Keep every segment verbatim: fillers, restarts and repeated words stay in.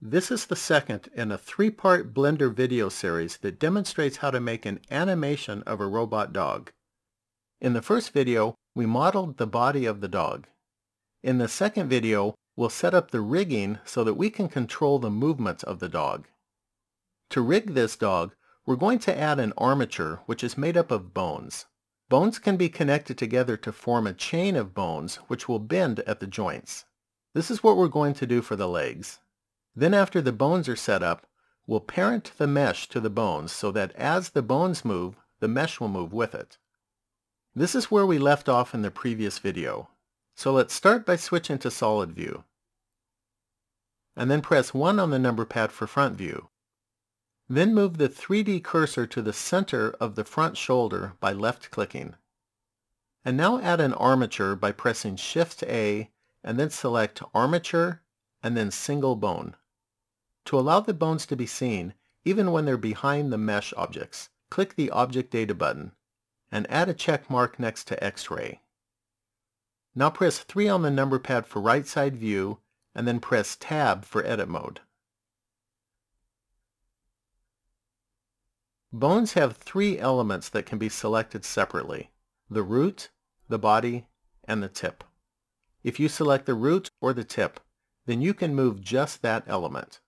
This is the second in a three-part Blender video series that demonstrates how to make an animation of a robot dog. In the first video, we modeled the body of the dog. In the second video, we'll set up the rigging so that we can control the movements of the dog. To rig this dog, we're going to add an armature which is made up of bones. Bones can be connected together to form a chain of bones which will bend at the joints. This is what we're going to do for the legs. Then after the bones are set up, we'll parent the mesh to the bones so that as the bones move, the mesh will move with it. This is where we left off in the previous video. So let's start by switching to solid view. And then press one on the number pad for front view. Then move the three D cursor to the center of the front shoulder by left clicking. And now add an armature by pressing Shift A and then select Armature and then Single Bone. To allow the bones to be seen, even when they're behind the mesh objects, click the Object Data button and add a check mark next to X-ray. Now press three on the number pad for right side view and then press Tab for edit mode. Bones have three elements that can be selected separately: the root, the body, and the tip. If you select the root or the tip, then you can move just that element.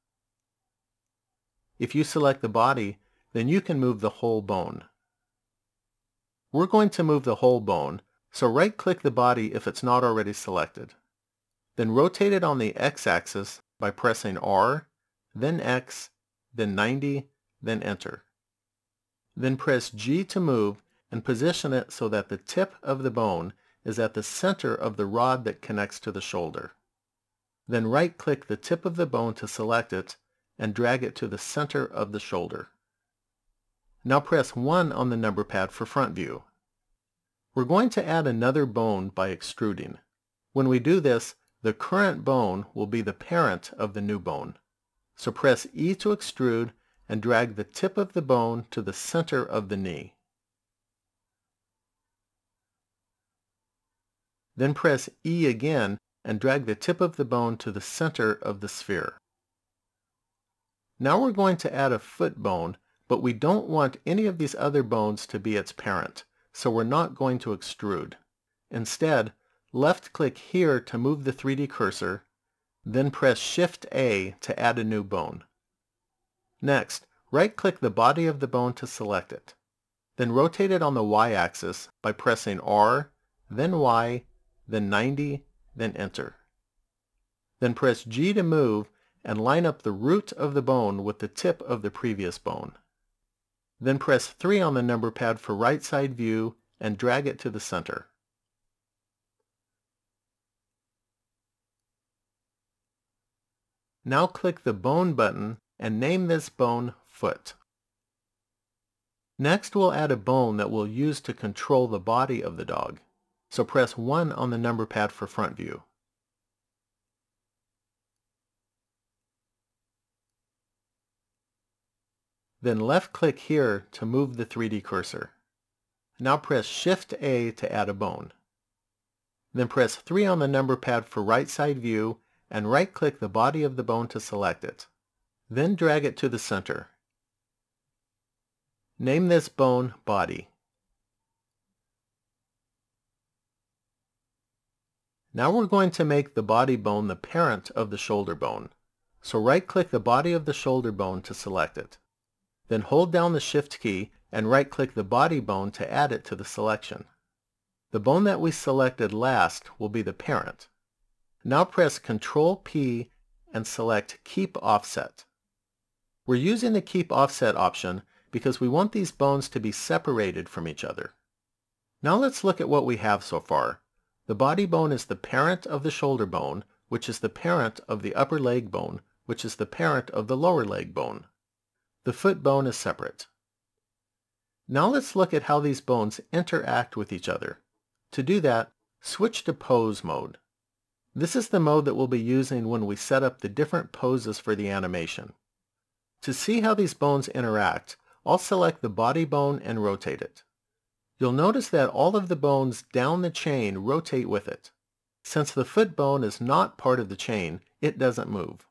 If you select the body, then you can move the whole bone. We're going to move the whole bone, so right-click the body if it's not already selected. Then rotate it on the X-axis by pressing R, then X, then ninety, then Enter. Then press G to move and position it so that the tip of the bone is at the center of the rod that connects to the shoulder. Then right-click the tip of the bone to select it and drag it to the center of the shoulder. Now press one on the number pad for front view. We're going to add another bone by extruding. When we do this, the current bone will be the parent of the new bone. So press E to extrude and drag the tip of the bone to the center of the knee. Then press E again and drag the tip of the bone to the center of the sphere. Now we're going to add a foot bone, but we don't want any of these other bones to be its parent, so we're not going to extrude. Instead, left-click here to move the three D cursor, then press Shift-A to add a new bone. Next, right-click the body of the bone to select it. Then rotate it on the Y-axis by pressing R, then Y, then ninety, then Enter. Then press G to move and line up the root of the bone with the tip of the previous bone. Then press three on the number pad for right side view and drag it to the center. Now click the Bone button and name this bone Foot. Next we'll add a bone that we'll use to control the body of the dog. So press one on the number pad for front view. Then left-click here to move the three D cursor. Now press Shift-A to add a bone. Then press three on the number pad for right side view and right-click the body of the bone to select it. Then drag it to the center. Name this bone Body. Now we're going to make the body bone the parent of the shoulder bone. So right-click the body of the shoulder bone to select it. Then hold down the Shift key and right-click the body bone to add it to the selection. The bone that we selected last will be the parent. Now press Control P and select Keep Offset. We're using the Keep Offset option because we want these bones to be separated from each other. Now let's look at what we have so far. The body bone is the parent of the shoulder bone, which is the parent of the upper leg bone, which is the parent of the lower leg bone. The foot bone is separate. Now let's look at how these bones interact with each other. To do that, switch to Pose mode. This is the mode that we'll be using when we set up the different poses for the animation. To see how these bones interact, I'll select the body bone and rotate it. You'll notice that all of the bones down the chain rotate with it. Since the foot bone is not part of the chain, it doesn't move.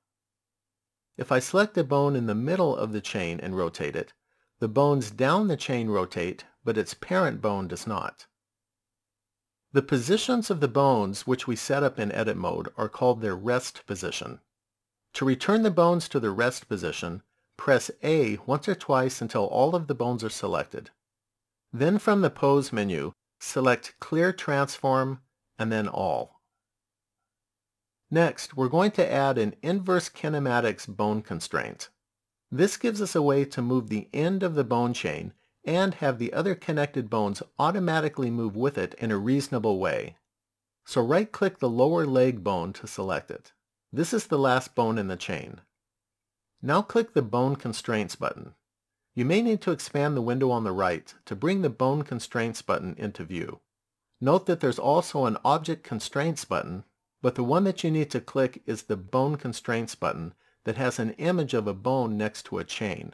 If I select a bone in the middle of the chain and rotate it, the bones down the chain rotate, but its parent bone does not. The positions of the bones which we set up in edit mode are called their rest position. To return the bones to their rest position, press A once or twice until all of the bones are selected. Then from the Pose menu, select Clear Transform and then All. Next, we're going to add an inverse kinematics bone constraint. This gives us a way to move the end of the bone chain and have the other connected bones automatically move with it in a reasonable way. So right-click the lower leg bone to select it. This is the last bone in the chain. Now click the Bone Constraints button. You may need to expand the window on the right to bring the Bone Constraints button into view. Note that there's also an Object Constraints button, but the one that you need to click is the Bone Constraints button that has an image of a bone next to a chain.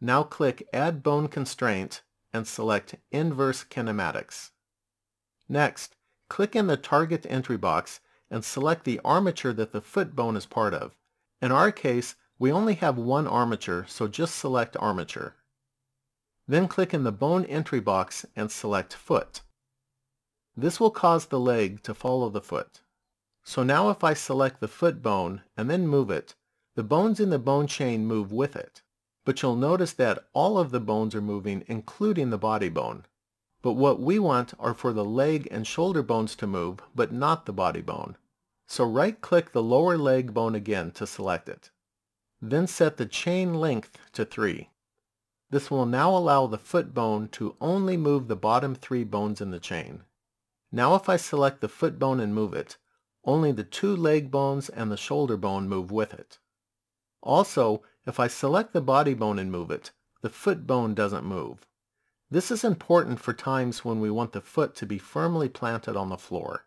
Now click Add Bone Constraint and select Inverse Kinematics. Next, click in the Target Entry box and select the armature that the foot bone is part of. In our case, we only have one armature, so just select Armature. Then click in the Bone Entry box and select Foot. This will cause the leg to follow the foot. So now if I select the foot bone and then move it, the bones in the bone chain move with it. But you'll notice that all of the bones are moving, including the body bone. But what we want are for the leg and shoulder bones to move, but not the body bone. So right-click the lower leg bone again to select it. Then set the chain length to three. This will now allow the foot bone to only move the bottom three bones in the chain. Now if I select the foot bone and move it, only the two leg bones and the shoulder bone move with it. Also, if I select the body bone and move it, the foot bone doesn't move. This is important for times when we want the foot to be firmly planted on the floor.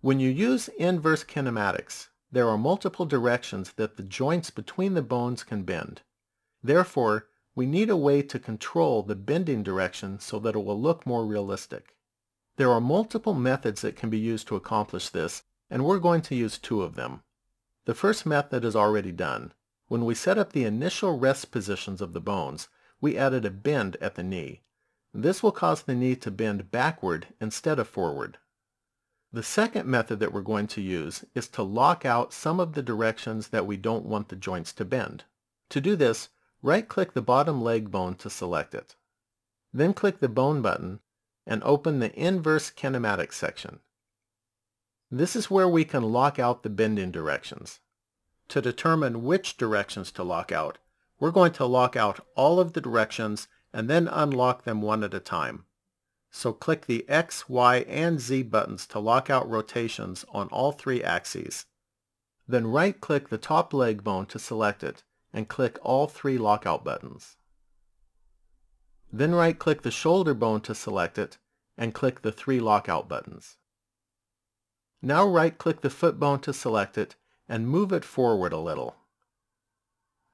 When you use inverse kinematics, there are multiple directions that the joints between the bones can bend. Therefore, we need a way to control the bending direction so that it will look more realistic. There are multiple methods that can be used to accomplish this, and we're going to use two of them. The first method is already done. When we set up the initial rest positions of the bones, we added a bend at the knee. This will cause the knee to bend backward instead of forward. The second method that we're going to use is to lock out some of the directions that we don't want the joints to bend. To do this, right-click the bottom leg bone to select it. Then click the Bone button and open the Inverse Kinematics section. This is where we can lock out the bending directions. To determine which directions to lock out, we're going to lock out all of the directions and then unlock them one at a time. So click the X, Y, and Z buttons to lock out rotations on all three axes. Then right-click the top leg bone to select it and click all three lockout buttons. Then right-click the shoulder bone to select it and click the three lockout buttons. Now right-click the foot bone to select it and move it forward a little.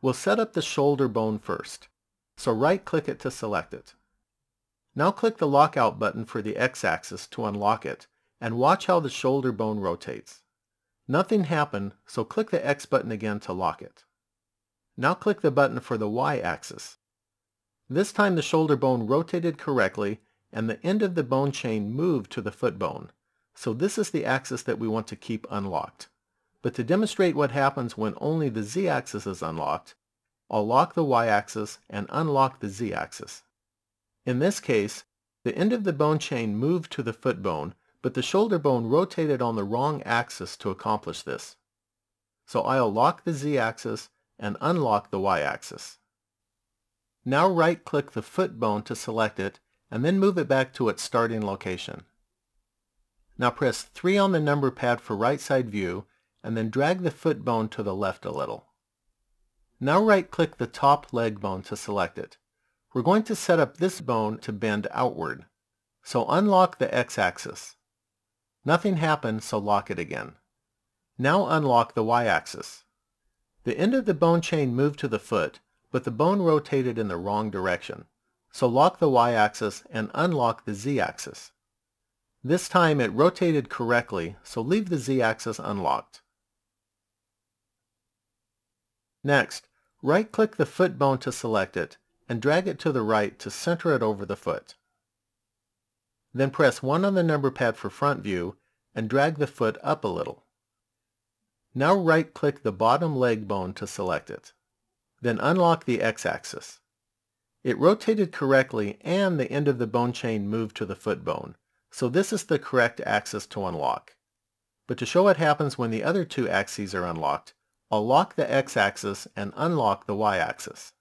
We'll set up the shoulder bone first, so right-click it to select it. Now click the lockout button for the X-axis to unlock it, and watch how the shoulder bone rotates. Nothing happened, so click the X button again to lock it. Now click the button for the Y-axis. This time the shoulder bone rotated correctly, and the end of the bone chain moved to the foot bone. So this is the axis that we want to keep unlocked. But to demonstrate what happens when only the Z-axis is unlocked, I'll lock the Y-axis and unlock the Z-axis. In this case, the end of the bone chain moved to the foot bone, but the shoulder bone rotated on the wrong axis to accomplish this. So I'll lock the Z-axis and unlock the Y-axis. Now right-click the foot bone to select it, and then move it back to its starting location. Now press three on the number pad for right side view, and then drag the foot bone to the left a little. Now right-click the top leg bone to select it. We're going to set up this bone to bend outward. So unlock the X-axis. Nothing happened, so lock it again. Now unlock the Y-axis. The end of the bone chain moved to the foot, but the bone rotated in the wrong direction. So lock the Y-axis and unlock the Z-axis. This time it rotated correctly, so leave the Z-axis unlocked. Next, right-click the foot bone to select it and drag it to the right to center it over the foot. Then press one on the number pad for front view and drag the foot up a little. Now right-click the bottom leg bone to select it. Then unlock the x-axis. It rotated correctly and the end of the bone chain moved to the foot bone, so this is the correct axis to unlock. But to show what happens when the other two axes are unlocked, I'll lock the x-axis and unlock the y-axis.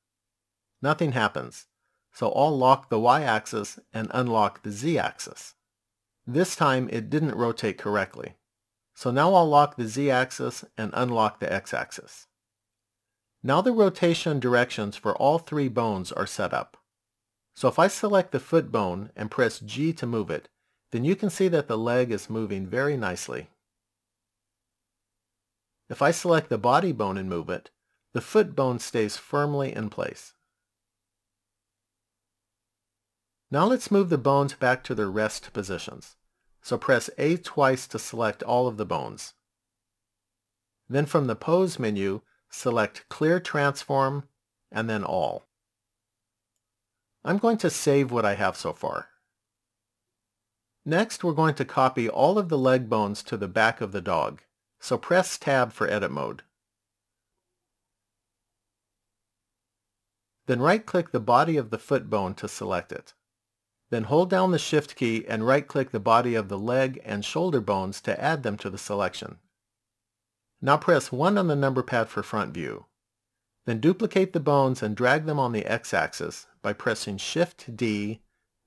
Nothing happens, so I'll lock the y-axis and unlock the z-axis. This time it didn't rotate correctly, so now I'll lock the z-axis and unlock the x-axis. Now the rotation directions for all three bones are set up. So if I select the foot bone and press G to move it, then you can see that the leg is moving very nicely. If I select the body bone and move it, the foot bone stays firmly in place. Now let's move the bones back to their rest positions. So press A twice to select all of the bones. Then from the Pose menu, select Clear Transform, and then All. I'm going to save what I have so far. Next, we're going to copy all of the leg bones to the back of the dog, so press Tab for Edit Mode. Then right-click the body of the foot bone to select it. Then hold down the Shift key and right-click the body of the leg and shoulder bones to add them to the selection. Now press one on the number pad for front view. Then duplicate the bones and drag them on the x-axis by pressing Shift-D,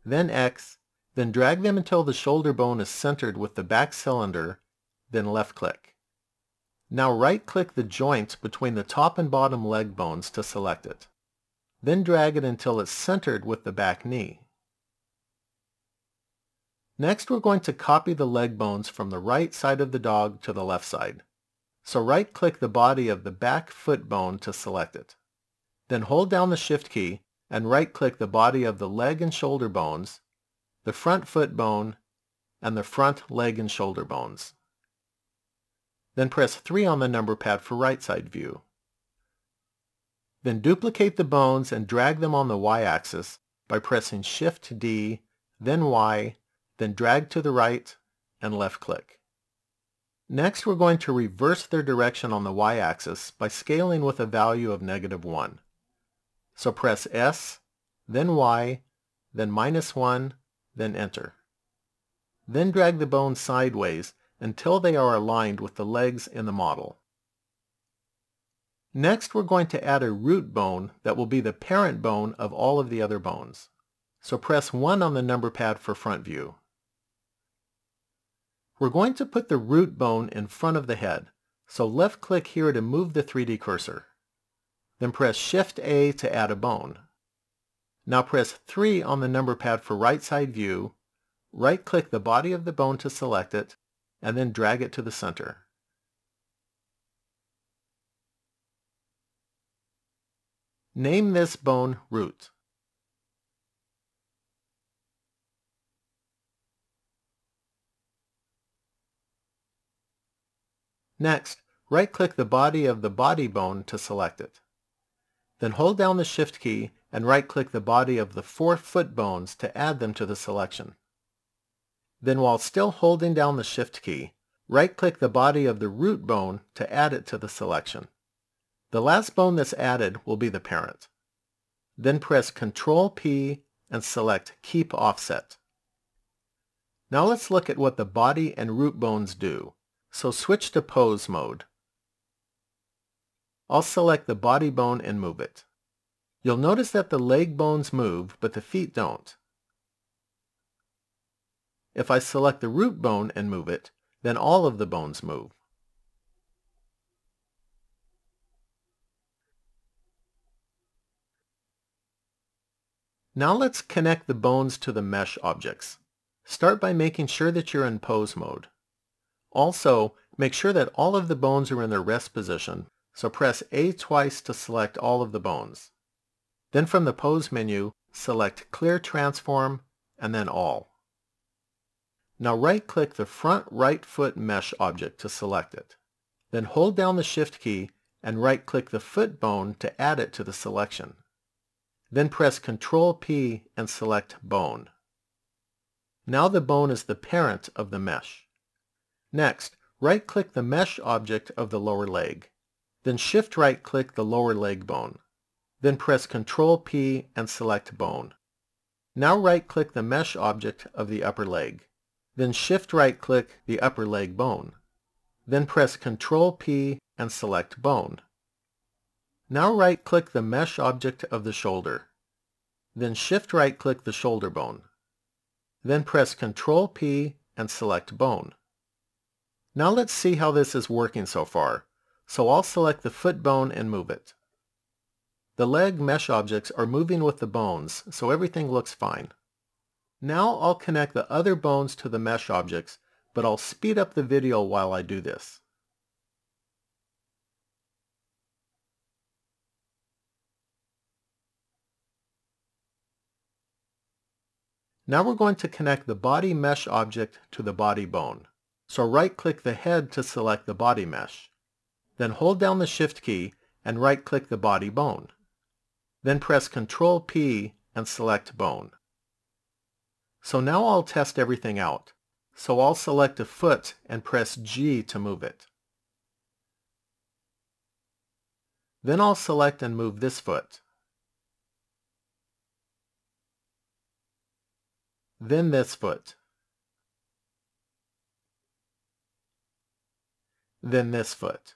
then X, then drag them until the shoulder bone is centered with the back cylinder, then left-click. Now right-click the joints between the top and bottom leg bones to select it. Then drag it until it's centered with the back knee. Next, we're going to copy the leg bones from the right side of the dog to the left side. So right-click the body of the back foot bone to select it. Then hold down the Shift key and right-click the body of the leg and shoulder bones, the front foot bone, and the front leg and shoulder bones. Then press three on the number pad for right side view. Then duplicate the bones and drag them on the y-axis by pressing Shift-D, then Y, then drag to the right and left-click. Next, we're going to reverse their direction on the y-axis by scaling with a value of negative one. So press S, then Y, then minus one, then Enter. Then drag the bones sideways until they are aligned with the legs in the model. Next, we're going to add a root bone that will be the parent bone of all of the other bones. So press one on the number pad for front view. We're going to put the root bone in front of the head, so left-click here to move the three D cursor. Then press Shift-A to add a bone. Now press three on the number pad for right side view, right-click the body of the bone to select it, and then drag it to the center. Name this bone Root. Next, right-click the body of the body bone to select it. Then hold down the Shift key and right-click the body of the four foot bones to add them to the selection. Then while still holding down the Shift key, right-click the body of the root bone to add it to the selection. The last bone that's added will be the parent. Then press Control P and select Keep Offset. Now let's look at what the body and root bones do. So switch to Pose mode. I'll select the body bone and move it. You'll notice that the leg bones move, but the feet don't. If I select the root bone and move it, then all of the bones move. Now let's connect the bones to the mesh objects. Start by making sure that you're in Pose mode. Also, make sure that all of the bones are in their rest position, so press A twice to select all of the bones. Then from the Pose menu, select Clear Transform, and then All. Now right-click the front right foot mesh object to select it. Then hold down the Shift key and right-click the foot bone to add it to the selection. Then press control P and select Bone. Now the bone is the parent of the mesh. Next, right-click the mesh object of the lower leg. Then shift right-click the lower leg bone. Then press control P and select Bone. Now right-click the mesh object of the upper leg. Then shift right-click the upper leg bone. Then press control P and select Bone. Now right-click the mesh object of the shoulder. Then shift right-click the shoulder bone. Then press control P and select Bone. Now let's see how this is working so far. So I'll select the foot bone and move it. The leg mesh objects are moving with the bones, so everything looks fine. Now I'll connect the other bones to the mesh objects, but I'll speed up the video while I do this. Now we're going to connect the body mesh object to the body bone. So right-click the head to select the body mesh. Then hold down the Shift key and right-click the body bone. Then press control P and select Bone. So now I'll test everything out. So I'll select a foot and press G to move it. Then I'll select and move this foot. Then this foot. Then this foot.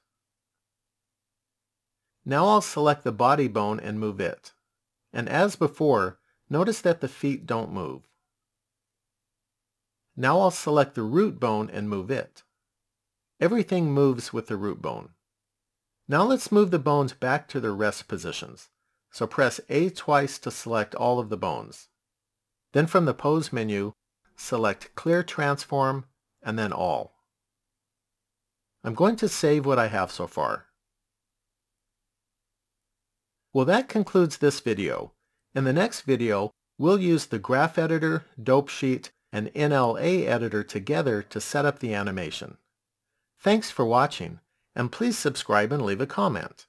Now I'll select the body bone and move it. And as before, notice that the feet don't move. Now I'll select the root bone and move it. Everything moves with the root bone. Now let's move the bones back to their rest positions. So press A twice to select all of the bones. Then from the Pose menu, select Clear Transform, and then All. I'm going to save what I have so far. Well, that concludes this video. In the next video, we'll use the Graph Editor, Dope Sheet, and N L A Editor together to set up the animation. Thanks for watching, and please subscribe and leave a comment.